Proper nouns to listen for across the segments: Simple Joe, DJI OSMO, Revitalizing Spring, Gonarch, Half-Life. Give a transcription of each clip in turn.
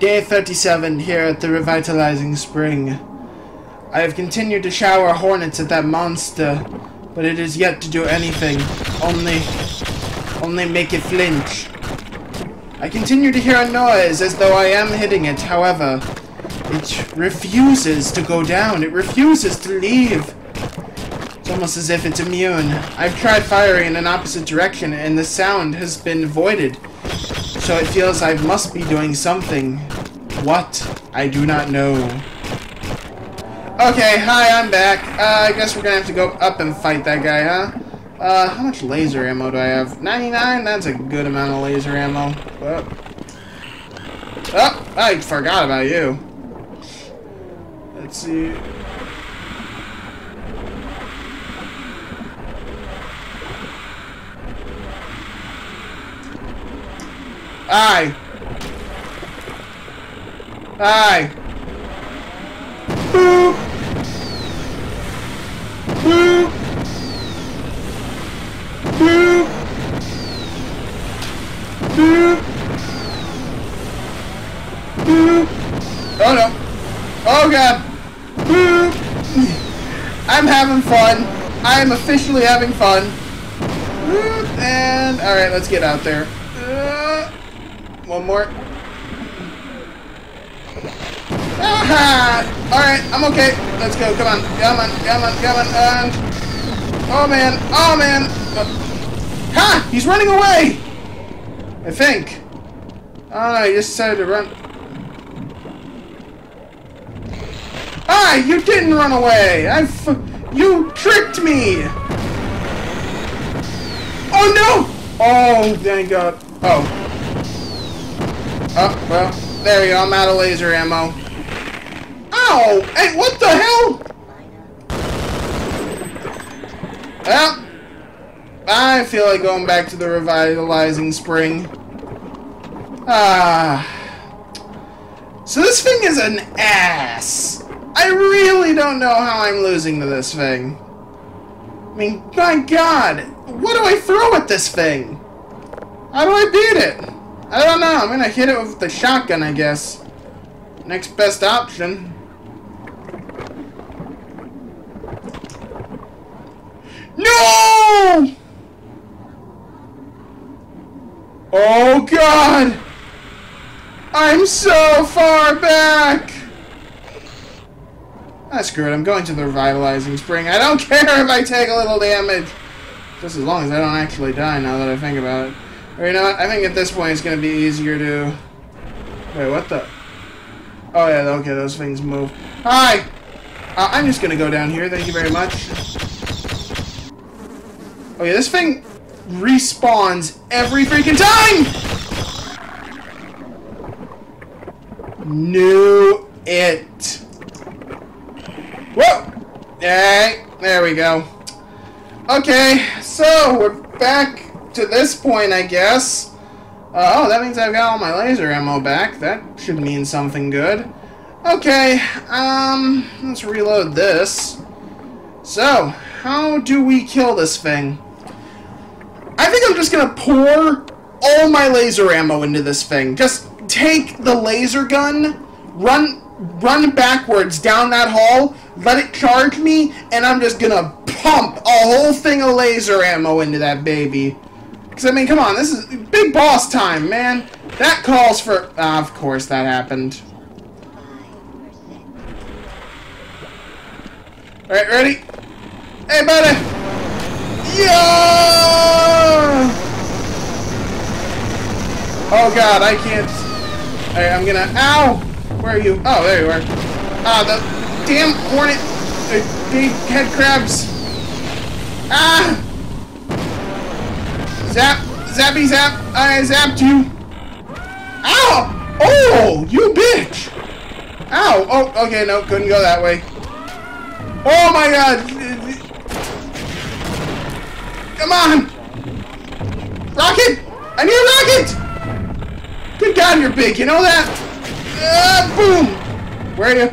Day 37 here at the Revitalizing Spring. I have continued to shower hornets at that monster, but it is yet to do anything, only make it flinch. I continue to hear a noise as though I am hitting it, however, it refuses to go down, it refuses to leave. It's almost as if it's immune. I've tried firing in an opposite direction and the sound has been voided. So it feels I must be doing something. What? I do not know. Okay, hi, I'm back. I guess we're gonna have to go up and fight that guy, huh? How much laser ammo do I have? 99? That's a good amount of laser ammo. Oh, I forgot about you. Let's see. Aye. Boop. Boop. Boop. Boop. Boop. Oh no. Oh god. Boop. I'm having fun. I am officially having fun. Boop. And alright, let's get out there. One more. Ah! Alright, I'm okay. Let's go. Come on. Come on. Come on. Come on. Oh, man. Oh, man. Ha! He's running away! I think. Oh, no. He just decided to run. Ah! You didn't run away! You tricked me! Oh, no! Oh, thank God. Oh. Oh, well, there you go, I'm out of laser ammo. Ow! Hey, what the hell? Well, I feel like going back to the Revitalizing Spring. So this thing is an ass. I really don't know how I'm losing to this thing. I mean, my God, what do I throw at this thing? How do I beat it? I don't know, I'm gonna hit it with the shotgun, I guess. Next best option. No! Oh god! I'm so far back! Ah, screw it, I'm going to the Revitalizing Spring. I don't care if I take a little damage. Just as long as I don't actually die, now that I think about it. Or you know what? I think at this point it's gonna be easier to. Wait, what the? Oh yeah, okay, those things move. Hi. I'm just gonna go down here. Thank you very much. Oh yeah, this thing respawns every freaking time. Knew it. Whoa. Hey, there we go. Okay, so we're back. To this point, I guess. Oh, that means I've got all my laser ammo back. That should mean something good. Okay, let's reload this. So, how do we kill this thing? I think I'm just gonna pour all my laser ammo into this thing. Just take the laser gun, run backwards down that hall, let it charge me, and I'm just gonna pump a whole thing of laser ammo into that baby. Because, I mean, come on, this is big boss time, man. That calls for... Ah, of course that happened. Alright, ready? Hey, buddy! Yeah! Oh, God, I can't... Alright, I'm gonna... Ow! Where are you? Oh, there you are. Ah, the damn hornet... big head crabs. Ah! Zap, zappy zap, I zapped you. Ow! Oh, you bitch! Ow! Oh, okay, no, couldn't go that way. Oh my god! Come on! Rocket! I need a rocket! Good god, you're big, you know that? Boom! Where are you?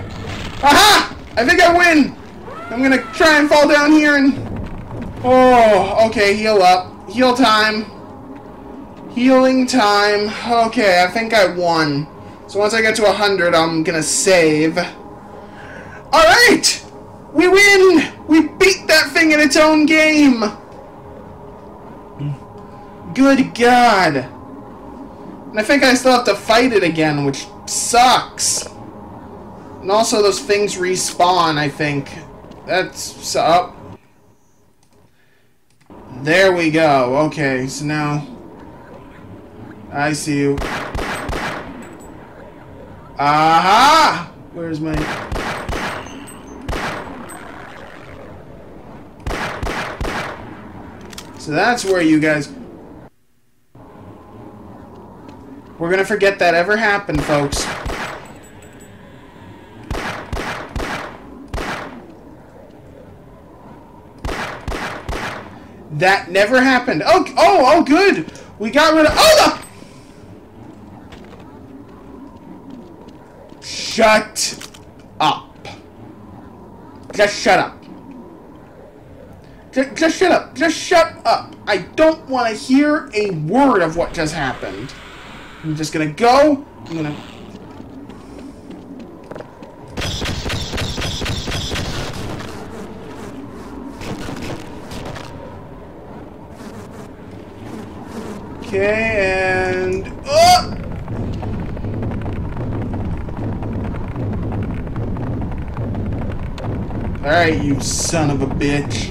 Aha! I think I win! I'm gonna try and fall down here and... Oh, okay, heal up. Heal time. Healing time. Okay, I think I won. So once I get to 100, I'm gonna save. Alright! We win! We beat that thing in its own game! Good God! And I think I still have to fight it again, which sucks! And also those things respawn, I think. That's up. There we go. Okay, so now... I see you. Aha! Where's my... So that's where you guys... We're gonna forget that ever happened, folks. That never happened. Oh, oh, oh, good. We got rid of... Oh, no! Shut up. Just shut up. Just shut up. Just shut up. I don't want to hear a word of what just happened. I'm just gonna go. I'm gonna... Okay, and... Oh! Alright, you son of a bitch.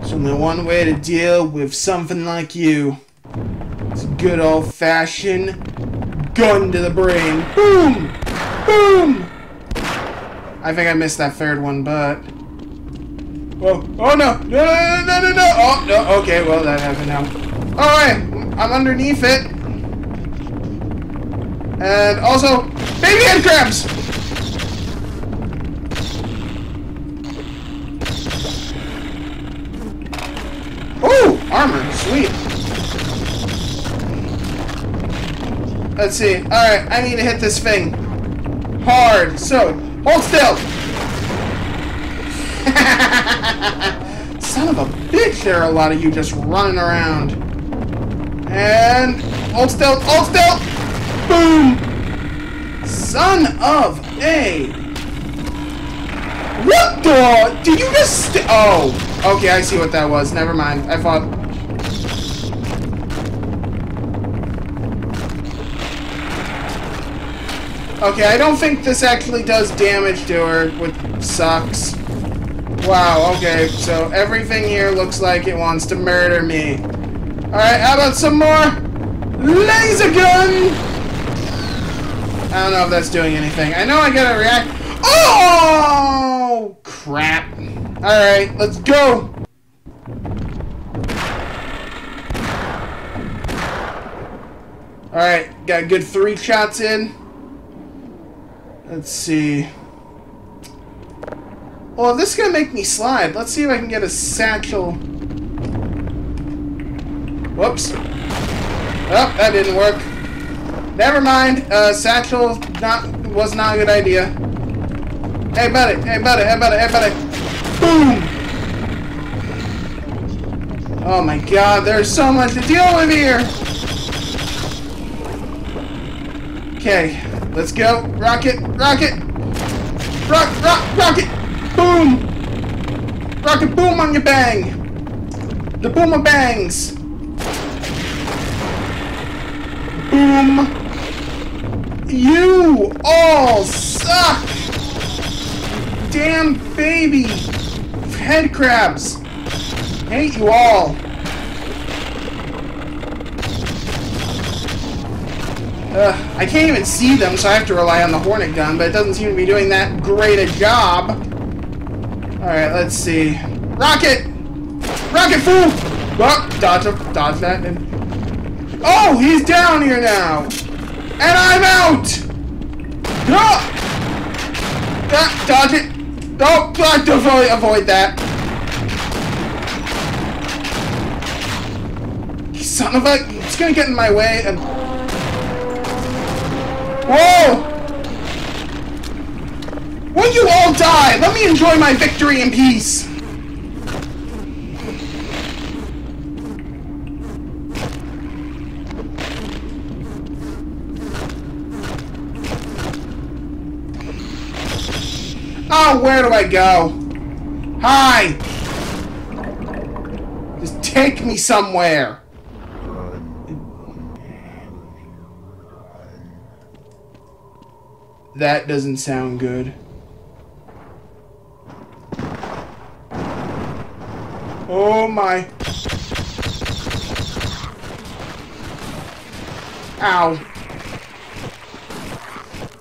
There's only one way to deal with something like you. It's a good old-fashioned gun to the brain. Boom! Boom! I think I missed that third one, but... Whoa. Oh, no. No, no, no, no, no. Oh, no. Okay, well, that happened now. Alright, I'm underneath it. And also, baby hand crabs! Ooh, armor. Sweet. Let's see. Alright, I need to hit this thing hard. So, hold still. Son of a bitch, there are a lot of you just running around. And... Hold still! Hold still! Boom! Son of a... What the... Did you just... Oh! Okay, I see what that was. Never mind. I thought... Okay, I don't think this actually does damage to her, which sucks. Wow, okay, so everything here looks like it wants to murder me. Alright, how about some more laser gun? I don't know if that's doing anything. I know I gotta react. Oh, crap. Alright, let's go. Alright, got a good 3 shots in. Let's see. Well, this is going to make me slide. Let's see if I can get a satchel. Whoops. Oh, that didn't work. Never mind. Satchel was not a good idea. Hey, buddy. Hey, buddy. Hey, buddy. Hey, buddy. Boom. Oh, my God. There's so much to deal with here. Okay. Let's go. Rocket. Rocket. Rock. Rock. Rocket. Boom! Rocket boom on your bang! The boomer bangs! Boom! You all suck! Damn baby! Head crabs! Hate you all! I can't even see them, so I have to rely on the hornet gun, but it doesn't seem to be doing that great a job. Alright, let's see. Rocket! Rocket fool! Oh, dodge that. And... Oh, he's down here now! And I'm out! Oh! Ah, dodge it! Oh, avoid that! Son of a... It's gonna get in my way and... Whoa! Will you all die? Let me enjoy my victory in peace. Oh, where do I go? Hi! Just take me somewhere! That doesn't sound good. Oh my. Ow.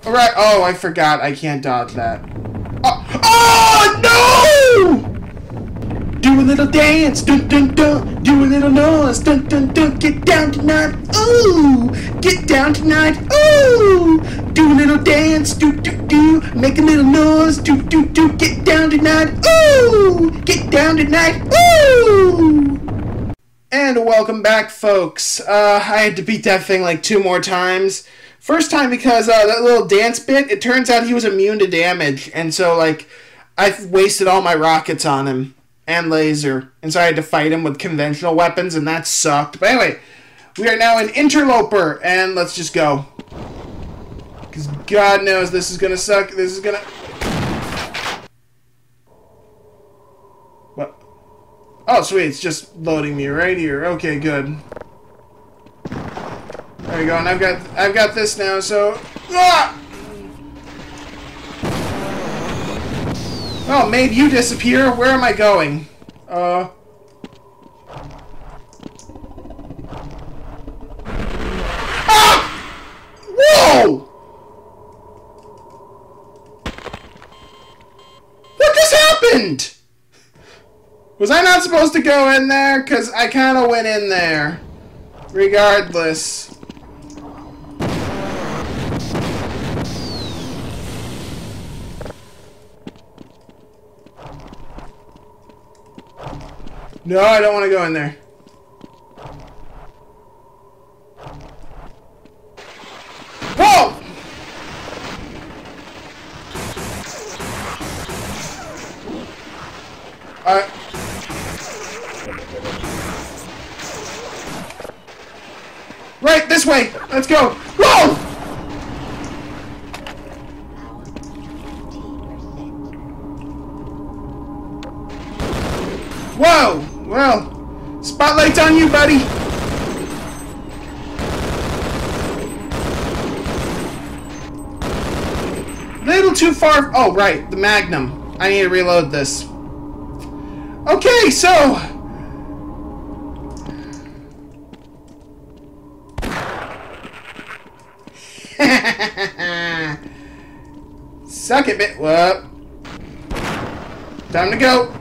Alright, oh, I forgot. I can't dodge that. Oh, oh no! Do a little dance, dun dun dun. Do a little noise, dun dun dun. Get down tonight, ooh. Get down tonight, ooh. Do a little dance, do do do. Make a little noise, do do do. Get down tonight, ooh. Get down tonight, ooh. And welcome back, folks. I had to beat that thing like 2 more times. First time because that little dance bit, it turns out he was immune to damage. And so, like, I wasted all my rockets on him and laser. And so I had to fight him with conventional weapons, and that sucked. But anyway, we are now an interloper, and let's just go. Because God knows this is going to suck. This is going to... Oh, sweet, it's just loading me right here. Okay, good. There you go, and I've got this now, so... Ah! Oh, made you disappear? Where am I going? Ah! Whoa! What just happened? Was I not supposed to go in there? Because I kind of went in there. Regardless. No, I don't want to go in there. Whoa! Right, this way! Let's go! Whoa! Whoa! Well, spotlight's on you, buddy! Little too far... Oh, right, the Magnum. I need to reload this. Okay, so... Suck it, bit. Whoop. Time to go.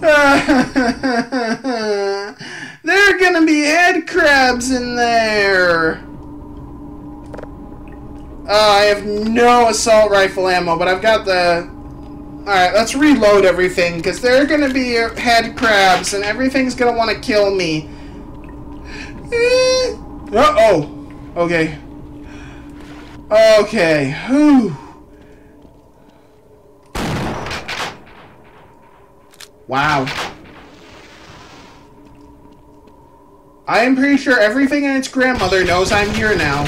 There are gonna be head crabs in there. I have no assault rifle ammo, but I've got the... Alright, let's reload everything, because there are going to be head crabs, and everything's going to want to kill me. Uh-oh. Okay. Okay. Whew. Wow. I am pretty sure everything and its grandmother knows I'm here now.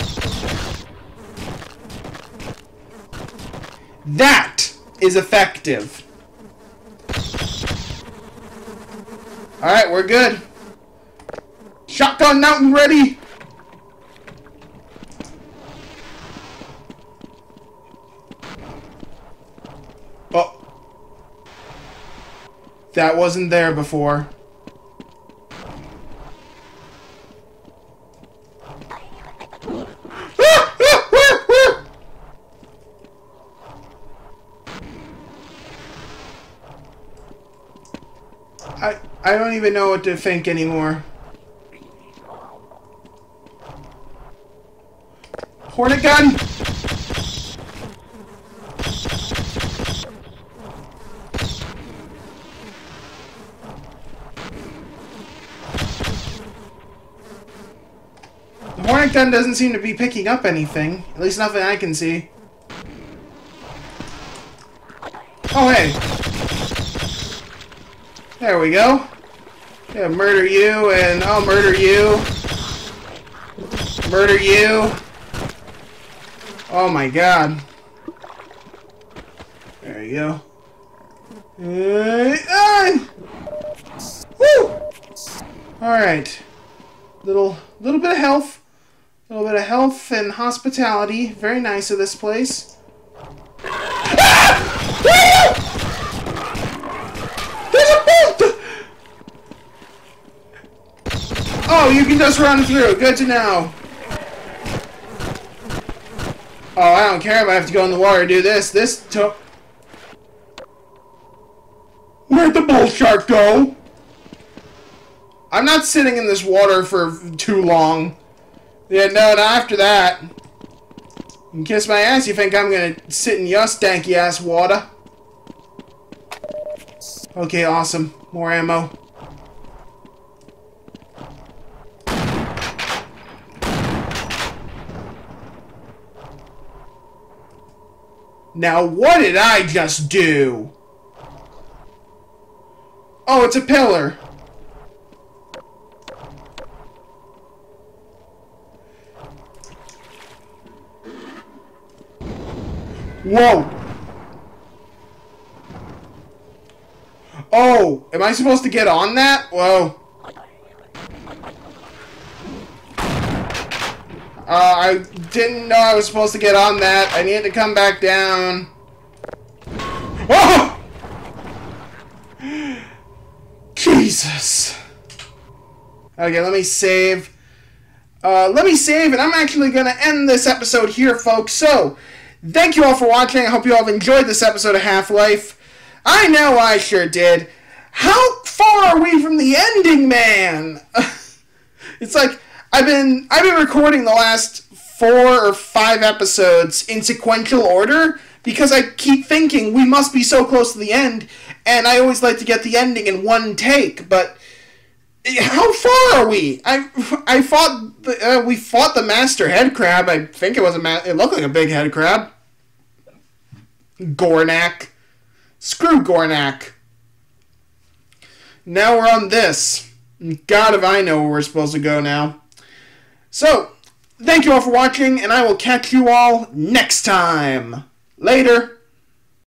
That! Is effective. Alright, we're good. Shotgun out and ready! Oh. That wasn't there before. I don't even know what to think anymore. Hornet gun! The hornet gun doesn't seem to be picking up anything. At least nothing I can see. Oh, hey! There we go. Yeah, murder you, and I'll murder you. Murder you! Oh my god. There you go. Woo! Alright. Little bit of health. A little bit of health and hospitality. Very nice of this place. Oh, you can just run through. Good to know. Oh, I don't care if I have to go in the water to do this. Where'd the bull shark go? I'm not sitting in this water for too long. Yeah, no, not after that. You can kiss my ass. You think I'm gonna sit in your stanky ass water? Okay, awesome. More ammo. Now, what did I just do? Oh, it's a pillar. Whoa. Oh, am I supposed to get on that? Whoa. I didn't know I was supposed to get on that. I needed to come back down. Oh! Jesus. Okay, let me save. And I'm actually going to end this episode here, folks. So, thank you all for watching. I hope you all have enjoyed this episode of Half-Life. I know I sure did. How far are we from the ending, man? It's like... I've been recording the last 4 or 5 episodes in sequential order because I keep thinking we must be so close to the end, and I always like to get the ending in one take. But how far are we? I fought the, we fought the master head crab. I think it was it looked like a big head crab. Gonarch, screw Gonarch. Now we're on this. God, if I know where we're supposed to go now. So, thank you all for watching, and I will catch you all next time. Later.